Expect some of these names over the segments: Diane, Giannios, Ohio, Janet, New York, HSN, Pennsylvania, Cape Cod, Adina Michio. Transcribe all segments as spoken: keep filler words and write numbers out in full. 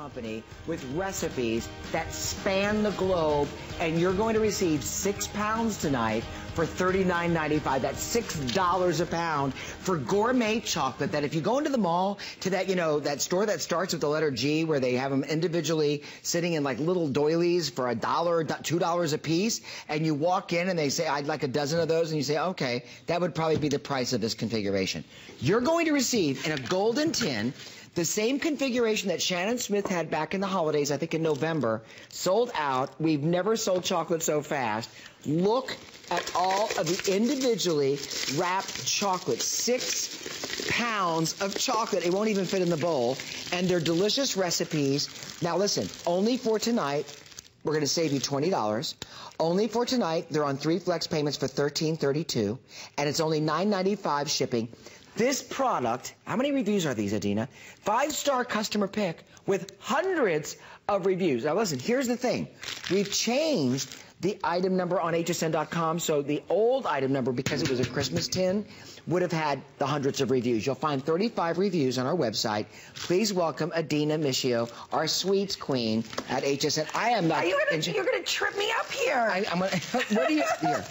company with recipes that span the globe, and you're going to receive six pounds tonight for thirty-nine ninety-five. That's six dollars a pound for gourmet chocolate that if you go into the mall to that, you know, that store that starts with the letter G where they have them individually sitting in like little doilies for a dollar, two dollars a piece, and you walk in and they say, I'd like a dozen of those, and you say, okay, that would probably be the price of this configuration. You're going to receive in a golden tin the same configuration that Shannon Smith had back in the holidays, I think in November, sold out. We've never sold chocolate so fast. Look at all of the individually wrapped chocolate. Six pounds of chocolate. It won't even fit in the bowl. And they're delicious recipes. Now listen, only for tonight, we're going to save you twenty dollars. Only for tonight, they're on three flex payments for thirteen thirty-two, and it's only nine ninety-five shipping. This product, how many reviews are these, Adina? Five-star customer pick with hundreds of reviews. Now listen, here's the thing. We've changed the item number on H S N dot com, so the old item number, because it was a Christmas tin, would have had the hundreds of reviews. You'll find thirty-five reviews on our website. Please welcome Adina Michio, our sweets queen at H S N. I am not... Are you gonna, you're going to trip me up here. I, I'm gonna, what do you... Here.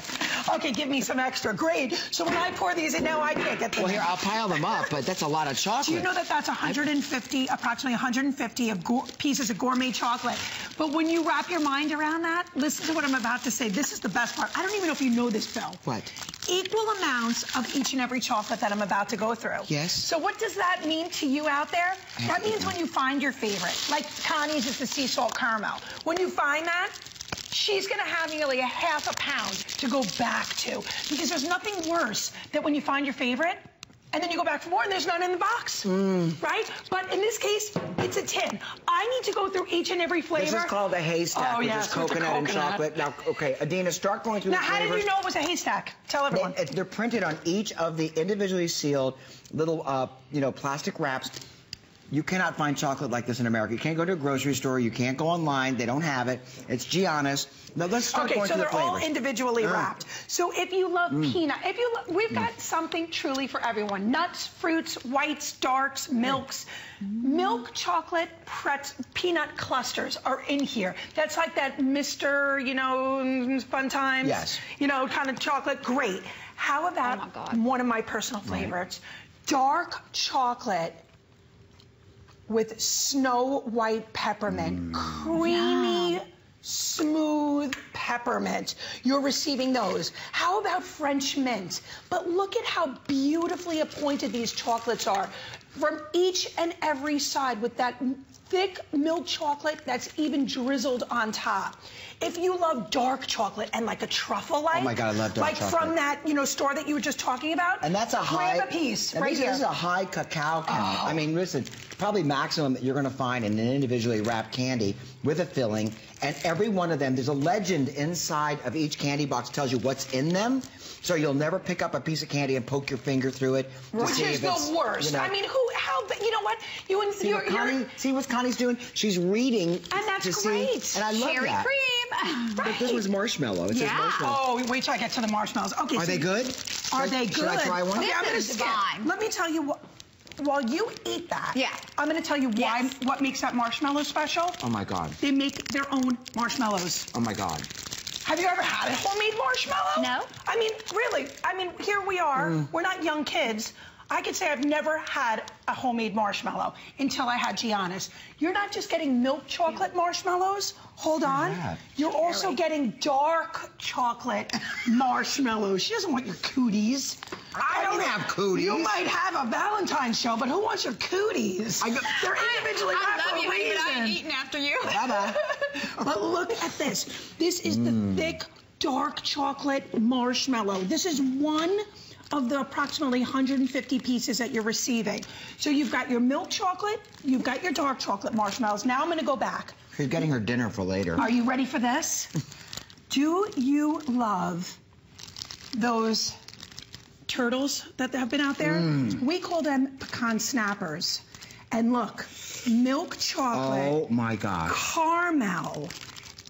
Okay, give me some extra. Great. So when I pour these in, now I can't get them. Well, here, I'll pile them up, but that's a lot of chocolate. Do you know that that's one hundred fifty, I've... approximately one hundred fifty of go pieces of gourmet chocolate? But when you wrap your mind around that, listen to what I'm about to say. This is the best part. I don't even know if you know this, Bill. What? Equal amounts of each and every chocolate that I'm about to go through. Yes. So what does that mean to you out there? That means when you find your favorite, like Connie's is the sea salt caramel. When you find that, she's gonna have nearly a half a pound to go back to, because there's nothing worse than when you find your favorite and then you go back for more and there's none in the box, mm. right? But in this case, it's a tin. I need to go through each and every flavor. This is called a haystack, oh, which yes, is coconut, coconut and chocolate. Now, okay, Adina, start going through now, the flavors. Now, how did you know it was a haystack? Tell everyone. They, they're printed on each of the individually sealed little, uh, you know, plastic wraps. You cannot find chocolate like this in America. You can't go to a grocery store. You can't go online. They don't have it. It's Giannios. Now let's start going to the flavors. Okay, so they're all individually mm. wrapped. So if you love mm. peanut, if you lo we've mm. got something truly for everyone: nuts, fruits, whites, darks, milks. Mm. Milk chocolate pretz peanut clusters are in here. That's like that Mister You know, Fun Times. Yes. You know, kind of chocolate. Great. How about oh my God. one of my personal favorites: right. dark chocolate with snow white peppermint, mm. creamy, yeah. smooth peppermint. You're receiving those. How about French mint? But look at how beautifully appointed these chocolates are from each and every side, with that thick milk chocolate that's even drizzled on top. If you love dark chocolate and like a truffle like, oh my God, I love dark like chocolate. From that, you know, store that you were just talking about. And that's a high, grab a piece right this, here. This is a high cacao count. Oh. I mean, listen, probably maximum that you're gonna find in an individually wrapped candy with a filling. And every one of them, there's a legend inside of each candy box, tells you what's in them. So you'll never pick up a piece of candy and poke your finger through it. Which is the worst. You know, I mean, who, how, you know what? You and see, you're, what Connie, you're, see what Connie's doing? She's reading. And that's great. See, and I love Cherry that. cream. Right. But this was marshmallow. It yeah. marshmallow. Oh, wait till I get to the marshmallows. Okay. Are so, they good? Are should they I, good? Should I try one? Okay, I'm going to skip. Let me tell you what. While you eat that, yeah. I'm going to tell you why. Yes. What makes that marshmallow special. Oh, my God. They make their own marshmallows. Oh, my God. Have you ever had a homemade marshmallow? No. I mean, really. I mean, here we are. Mm. We're not young kids. I could say I've never had a homemade marshmallow until I had Giannios. You're not just getting milk chocolate yeah. marshmallows. Hold on. Yeah. You're Cherry. also getting dark chocolate marshmallows. She doesn't want your cooties. I, I don't have cooties. You might have a Valentine's show, but who wants your cooties? I go, they're individually wrapped for a reason. I ain't eating after you. Bye-bye. But look at this. This is mm. the thick, dark chocolate marshmallow. This is one of the approximately one hundred fifty pieces that you're receiving. So you've got your milk chocolate, you've got your dark chocolate marshmallows. Now I'm gonna go back. She's getting her dinner for later. Are you ready for this? Do you love those turtles that have been out there? Mm. We call them pecan snappers. And look, milk chocolate, oh my God, caramel,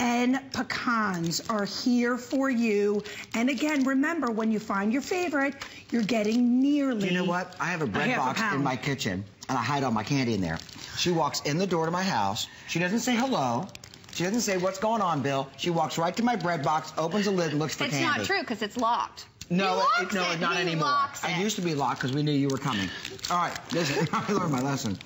and pecans are here for you. And again, remember, when you find your favorite, you're getting nearly... You know what? I have a bread box in my kitchen, and I hide all my candy in there. She walks in the door to my house. She doesn't say hello. She doesn't say, what's going on, Bill? She walks right to my bread box, opens the lid, and looks for it's candy. It's not true, because it's locked. No, it, it, no, it. not he anymore. I used to be locked because we knew you were coming. All right, listen, I learned my lesson.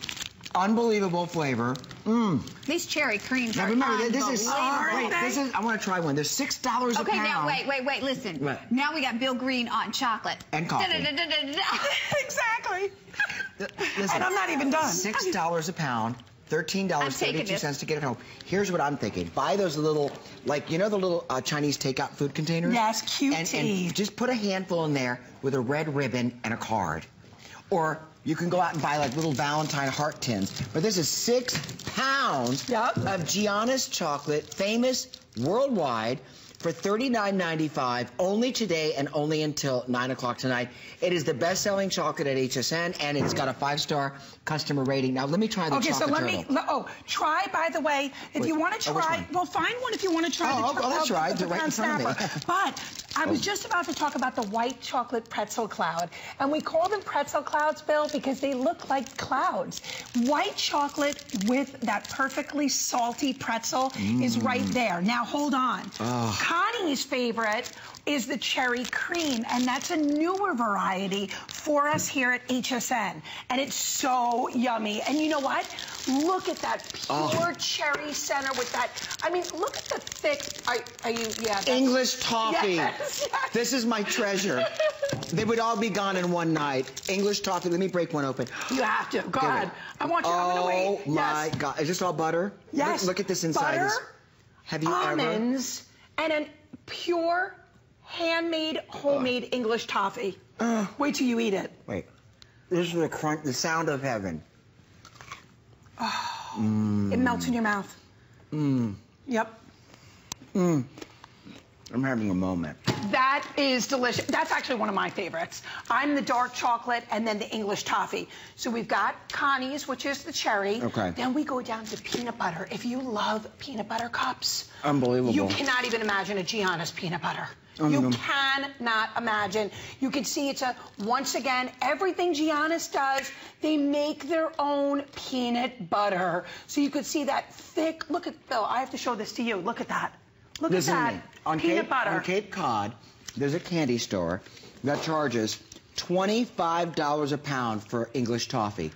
Unbelievable flavor. Mmm. These cherry creams now, are remember, this is, oh, wait, this is. I want to try one. They're six dollars okay, a pound. Okay, now wait, wait, wait. Listen. What? Now we got Bill Green on chocolate and coffee. Da, da, da, da, da, da. Exactly. Listen, and I'm not even done. Six dollars a pound. thirteen dollars and thirty-two cents to get it home. Here's what I'm thinking. Buy those little, like, you know the little uh, Chinese takeout food containers? Yes, cutie. And, and just put a handful in there with a red ribbon and a card. Or you can go out and buy, like, little Valentine heart tins. But this is six pounds yep. of Giannios chocolate, famous worldwide, for thirty-nine ninety-five, only today and only until nine o'clock tonight. It is the best-selling chocolate at H S N, and it's got a five-star customer rating. Now, let me try the okay, chocolate so let turtle. me, oh, try, by the way, if Wait, you want to try, oh, well, find one if you want to try oh, the chocolate. Oh, that's right, they're right in front of me. But I was just about to talk about the white chocolate pretzel cloud, and we call them pretzel clouds, Bill, because they look like clouds. White chocolate with that perfectly salty pretzel mm. is right there. Now, hold on. Oh. Connie's favorite is the cherry cream, and that's a newer variety for us here at H S N, and it's so yummy. And you know what? Look at that pure oh. cherry center with that. I mean, look at the thick. Are, are you? Yeah. English toffee. Yes, yes. This is my treasure. They would all be gone in one night. English toffee. Let me break one open. You have to. Go ahead. I want you. Oh, I'm gonna wait. Oh my yes. God! Is this all butter? Yes. Look, look at this inside. Butter. This. Have you almonds. Ever? And a pure, handmade, homemade Ugh. English toffee. Ugh. Wait till you eat it. Wait. This is the crunch, the sound of heaven. Oh, mm. It melts in your mouth. Mmm. Yep. Mmm. I'm having a moment. That is delicious. That's actually one of my favorites. I'm the dark chocolate and then the English toffee. So we've got Connie's, which is the cherry. Okay. Then we go down to peanut butter. If you love peanut butter cups. Unbelievable. You cannot even imagine a Giannios peanut butter. Um, you cannot imagine. You can see it's a, once again, everything Giannios does, they make their own peanut butter. So you could see that thick, look at, Bill, I have to show this to you. Look at that. Look Listen at that. On peanut Cape, butter. On Cape Cod, there's a candy store that charges twenty-five dollars a pound for English toffee.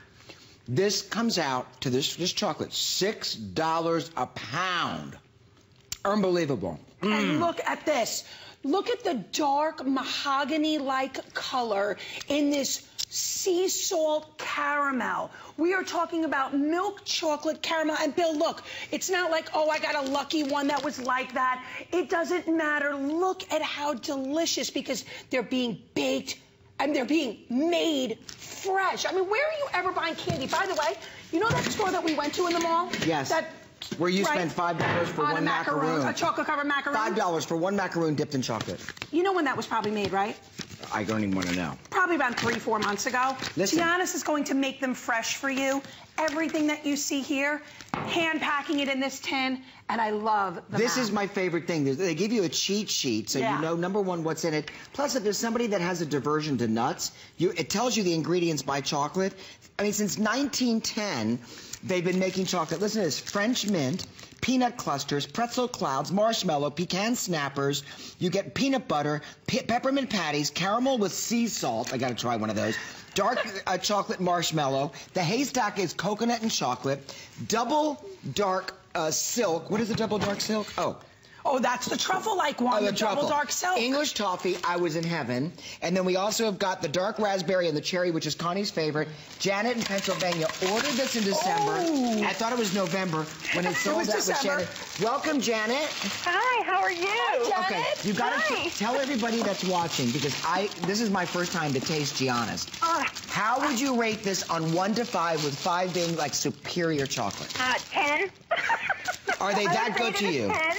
This comes out to this, this chocolate, six dollars a pound. Unbelievable. Mm. And look at this. Look at the dark mahogany-like color in this sea salt caramel. We are talking about milk chocolate caramel. And Bill, look, it's not like, oh, I got a lucky one that was like that. It doesn't matter. Look at how delicious, because they're being baked and they're being made fresh. I mean, where are you ever buying candy? By the way, you know that store that we went to in the mall? Yes. That Where you right. spend five dollars for On one a macaroon, macaroon. A chocolate-covered macaroon. five dollars for one macaroon dipped in chocolate. You know when that was probably made, right? I don't even want to know. Probably about three, four months ago. Listen. Giannios is going to make them fresh for you. Everything that you see here, hand-packing it in this tin, and I love the This map. is my favorite thing. They give you a cheat sheet, so yeah. you know, number one, what's in it. Plus, if there's somebody that has a diversion to nuts, you, it tells you the ingredients by chocolate. I mean, since nineteen ten, they've been making chocolate. Listen to this. French mint, peanut clusters, pretzel clouds, marshmallow, pecan snappers. You get peanut butter, pe peppermint patties, caramel with sea salt. I got to try one of those. Dark uh, chocolate marshmallow. The haystack is coconut and chocolate. Double dark uh, silk. What is the double dark silk? Oh. Oh, that's the truffle-like one, oh, the, the truffle. double dark silk. English toffee, I was in heaven. And then we also have got the dark raspberry and the cherry, which is Connie's favorite. Janet in Pennsylvania ordered this in December. Oh. I thought it was November when it sold it out December. with Janet. Welcome, Janet. Hi, how are you? Hi, Janet. Okay, you got to tell everybody that's watching, because I this is my first time to taste Giannios. Uh, how would you rate this on one to five, with five being like superior chocolate? Uh, ten. Are they that good to you? ten.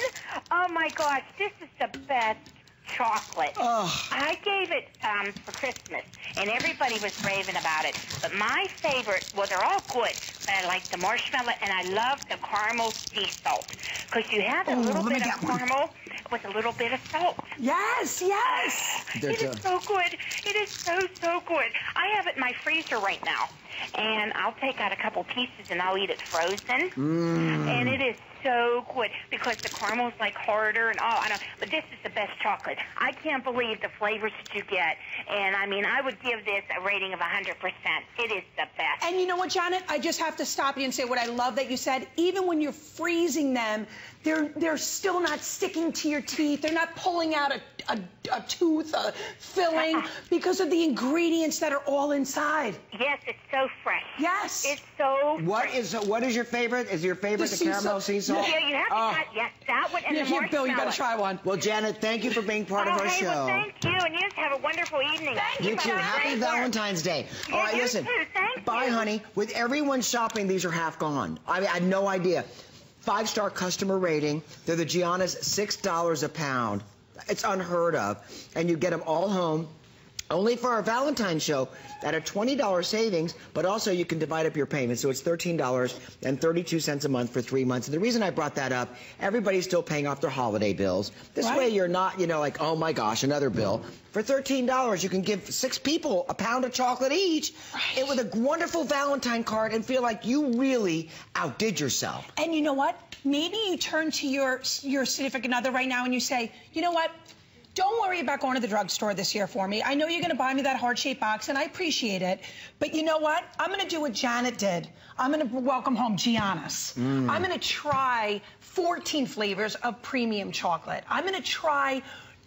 Oh, my gosh, this is the best chocolate. Oh. I gave it um, for Christmas, and everybody was raving about it. But my favorite, well, they're all good, but I like the marshmallow, and I love the caramel sea salt, because you have a oh, little bit of caramel one. with a little bit of salt. Yes, yes. It is so good. It is so, so good. I have it in my freezer right now. and I'll take out a couple pieces and I'll eat it frozen. Mm. And it is so good because the caramel's like harder and all. I know, but this is the best chocolate. I can't believe the flavors that you get. And I mean, I would give this a rating of one hundred percent. It is the best. And you know what, Janet? I just have to stop you and say what I love that you said. Even when you're freezing them, they're they're still not sticking to your teeth. They're not pulling out a, a, a tooth, a filling, because of the ingredients that are all inside. Yes, it's so fresh. Yes. It's so what fresh. Is What is your favorite? Is your favorite the, the caramel sea salt? Yeah, you have to uh, try, yes, that one and yeah, the marshmallow. Bill, you gotta try one. Well, Janet, thank you for being part oh, of our hey, show. Well, thank you, and you just have a wonderful evening. Thank you, you too. Happy answer. Valentine's Day. Yeah, all right, you listen. Too. Thank bye, you. honey. With everyone shopping, these are half gone. I, I had no idea. Five-star customer rating. They're the Giannios, six dollars a pound. It's unheard of. And you get them all home, only for our Valentine's show, at a twenty dollar savings, but also you can divide up your payments. So it's thirteen dollars and thirty-two cents a month for three months. And the reason I brought that up, everybody's still paying off their holiday bills. This right. way you're not, you know, like, oh, my gosh, another bill. For thirteen dollars, you can give six people a pound of chocolate each right. and with a wonderful Valentine card and feel like you really outdid yourself. And you know what? Maybe you turn to your, your significant other right now and you say, you know what? Don't worry about going to the drugstore this year for me. I know you're going to buy me that heart-shaped box, and I appreciate it. But you know what? I'm going to do what Janet did. I'm going to welcome home Giannios. Mm. I'm going to try fourteen flavors of premium chocolate. I'm going to try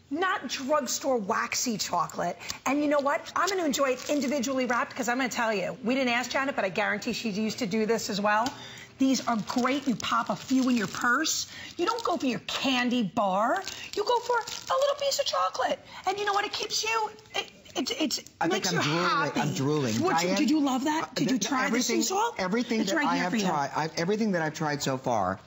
not drugstore waxy chocolate. And you know what? I'm going to enjoy it individually wrapped because I'm going to tell you, we didn't ask Janet, but I guarantee she used to do this as well. These are great. You pop a few in your purse. You don't go for your candy bar. You go for a little piece of chocolate. And you know what? It keeps you... It, it, it, it I makes think I'm you drooling. happy. I'm drooling. What, Diane, did you love that? Did you try the sea salt? Everything it's that right I have tried, I've, everything that I've tried so far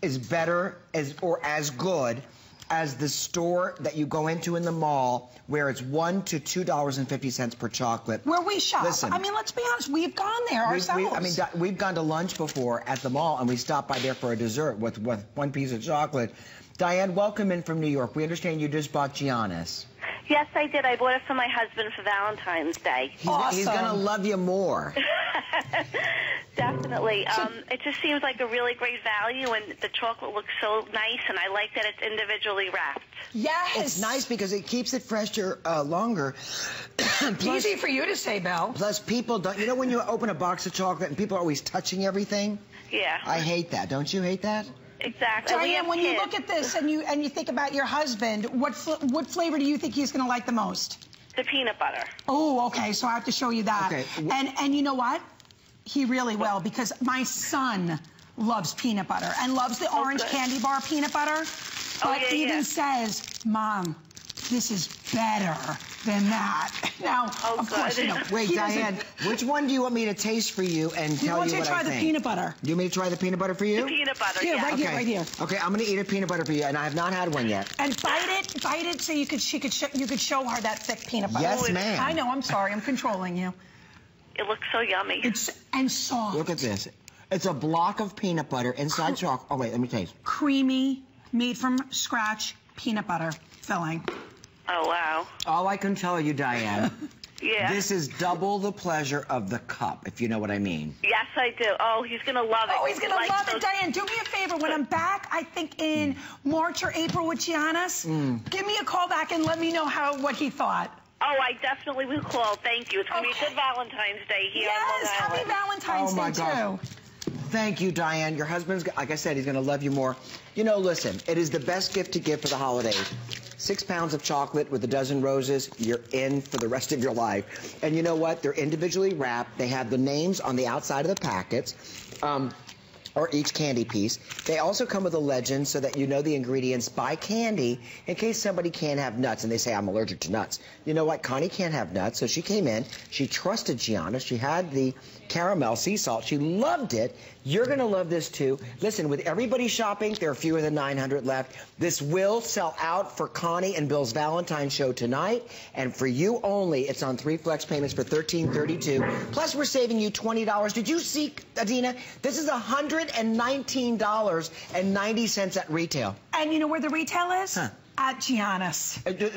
is better as or as good as the store that you go into in the mall where it's one to two dollars and fifty cents per chocolate. Where we shop. Listen, I mean, let's be honest, we've gone there we've, ourselves. We've, I mean, we've gone to lunch before at the mall and we stopped by there for a dessert with, with one piece of chocolate. Diane, welcome in from New York. We understand you just bought Giannios. Yes, I did. I bought it for my husband for Valentine's Day. He's, awesome. He's going to love you more. Definitely. Um, it just seems like a really great value, and the chocolate looks so nice, and I like that it's individually wrapped. Yes. It's nice because it keeps it fresher uh, longer. Plus, easy for you to say, Belle. Plus, people don't... You know when you open a box of chocolate and people are always touching everything? Yeah. I hate that. Don't you hate that? Exactly. Diane, when kids. you look at this and you and you think about your husband, what fl what flavor do you think he's going to like the most? The peanut butter. Oh, okay. So I have to show you that. Okay. And and you know what? He really will, because my son loves peanut butter and loves the orange oh, candy bar peanut butter. But oh, yeah, even yeah. says, Mom, this is better than that. Now, oh, of course, you know, wait, he Diane, doesn't... which one do you want me to taste for you and tell you what I think? You want me to try the peanut butter. Do you want me to try the peanut butter for you? The peanut butter, yeah. yeah. Right okay. here, right here. Okay, I'm going to eat a peanut butter for you, and I have not had one yet. And bite it, bite it so you could, she could, sh you could show her that thick peanut butter. Yes, ma'am. I know, I'm sorry, I'm controlling you. It looks so yummy. It's and soft. Look at this. It's a block of peanut butter inside chocolate. Oh, wait, let me taste. Creamy, made from scratch peanut butter filling. Oh, wow. All I can tell you, Diane, yeah. this is double the pleasure of the cup, if you know what I mean. Yes, I do. Oh, he's going to love it. Oh, he's going to love it. Diane, do me a favor. When I'm back, I think in mm. March or April with Giannios, mm. give me a call back and let me know how what he thought. Oh, I definitely will call. Thank you. It's going to okay. be a good Valentine's Day here. Yes, happy Valentine's oh, my Day, God. too. Thank you, Diane. Your husband's, like I said, he's going to love you more. You know, listen, it is the best gift to give for the holidays. Six pounds of chocolate with a dozen roses, you're in for the rest of your life. And you know what? They're individually wrapped. They have the names on the outside of the packets. Um... or each candy piece. They also come with a legend so that you know the ingredients by candy in case somebody can't have nuts and they say, I'm allergic to nuts. You know what? Connie can't have nuts, so she came in. She trusted Giannios. She had the caramel sea salt. She loved it. You're going to love this, too. Listen, with everybody shopping, there are fewer than nine hundred left. This will sell out for Connie and Bill's Valentine's show tonight. And for you only, it's on three flex payments for thirteen thirty-two. Plus, we're saving you twenty dollars. Did you see, Adina? This is one hundred nineteen dollars and ninety cents at retail. And you know where the retail is? Huh. at Giannios.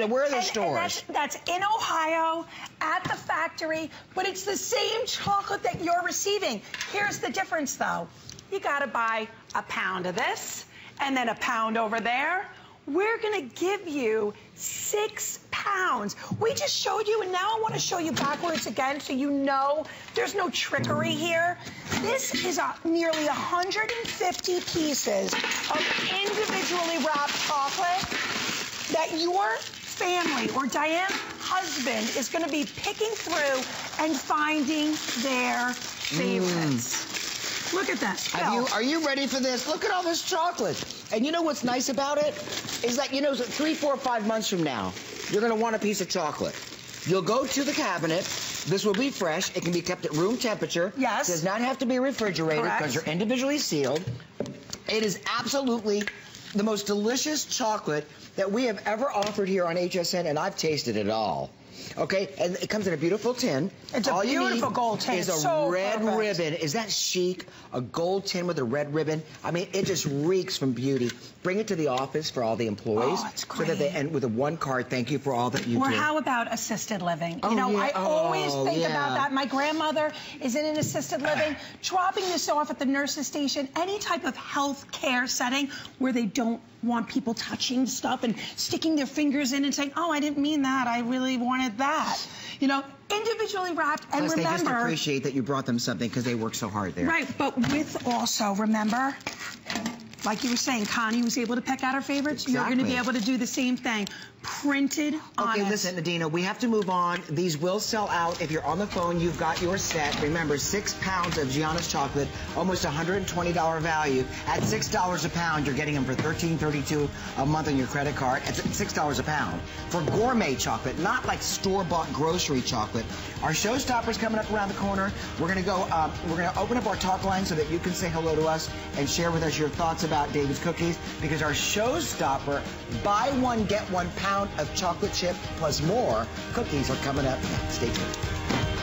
Where are the and, stores? And that's, that's in Ohio, at the factory, but it's the same chocolate that you're receiving. Here's the difference, though. You gotta buy a pound of this, and then a pound over there. We're gonna give you six pounds. We just showed you, and now I wanna show you backwards again so you know there's no trickery here. This is a, nearly one hundred fifty pieces of individually wrapped chocolate that your family or Diane's husband is gonna be picking through and finding their favorites. Mm. Look at that. Have you, are you ready for this? Look at all this chocolate. And you know what's nice about it? Is that, you know, three, four, five months from now, you're going to want a piece of chocolate. You'll go to the cabinet. This will be fresh. It can be kept at room temperature. Yes. It does not have to be refrigerated because they're individually sealed. It is absolutely the most delicious chocolate that we have ever offered here on H S N, and I've tasted it all. Okay, and it comes in a beautiful tin. It's a beautiful gold tin. It's a red ribbon. Is that chic? A gold tin with a red ribbon. I mean, it just reeks from beauty. Bring it to the office for all the employees. Oh, it's great. So that they end with a one card thank you for all that you do. Or how about assisted living? You know, I always think about that. My grandmother is in an assisted living, dropping this off at the nurse's station, any type of health care setting where they don't want people touching stuff and sticking their fingers in and saying, oh, I didn't mean that, I really wanted that. You know, individually wrapped, and plus, remember, they just appreciate that you brought them something because they work so hard there. Right, but with also, remember, like you were saying, Connie was able to pick out her favorites. Exactly. You're going to be able to do the same thing. Printed on Okay, it. Listen, Adina, we have to move on. These will sell out. If you're on the phone, you've got your set. Remember, six pounds of Giannios chocolate, almost one hundred twenty dollar value. At six dollars a pound, you're getting them for thirteen thirty-two a month on your credit card. At six dollars a pound. For gourmet chocolate, not like store-bought grocery chocolate. Our showstopper's coming up around the corner. We're going to go, uh, we're going to open up our talk line so that you can say hello to us and share with us your thoughts about About David's cookies, because our showstopper, buy one, get one pound of chocolate chip plus more cookies are coming up next. Stay tuned.